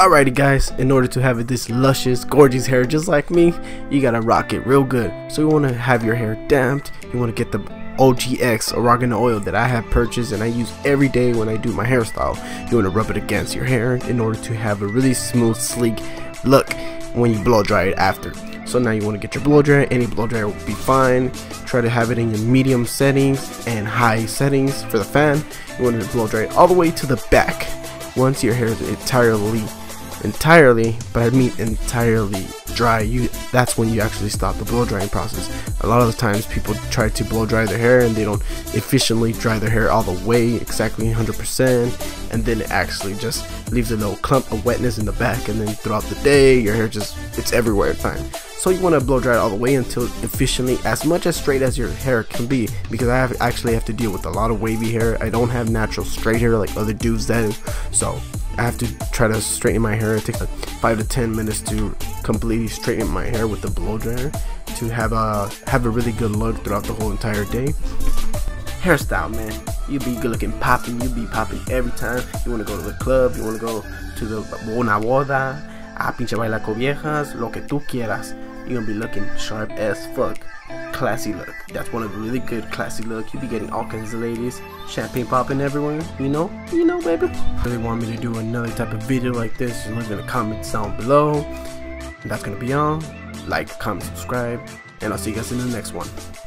Alrighty guys, in order to have this luscious, gorgeous hair just like me, you gotta rock it real good. So you wanna have your hair damped, you wanna get the OGX oregano oil that I have purchased and I use every day when I do my hairstyle. You wanna rub it against your hair in order to have a really smooth, sleek look when you blow dry it after. So now you wanna get your blow dryer, any blow dryer will be fine. Try to have it in your medium settings and high settings for the fan. You wanna blow dry it all the way to the back. Once your hair is entirely dry, that's when you actually stop the blow drying process. A lot of the times people try to blow dry their hair and they don't efficiently dry their hair all the way exactly 100%, and then it actually just leaves a little clump of wetness in the back, and then throughout the day your hair just, it's everywhere at time. So you want to blow dry it all the way until efficiently, as much as straight as your hair can be, because I actually have to deal with a lot of wavy hair. I don't have natural straight hair like other dudes do, so I have to try to straighten my hair. It takes like 5 to 10 minutes to completely straighten my hair with the blow dryer to have a really good look throughout the whole entire day. Hairstyle, man, you be good looking popping, you be popping every time. You want to go to the club, you want to go to the bona boda, a pinche bailar con viejas, lo que tú quieras. You're gonna be looking sharp as fuck. Classy look. That's one of the really good classy look. You be getting all kinds of ladies, champagne popping everywhere, you know baby. If you really want me to do another type of video like this, just leave in the comments down below. And that's gonna be all. Like, comment, subscribe, and I'll see you guys in the next one.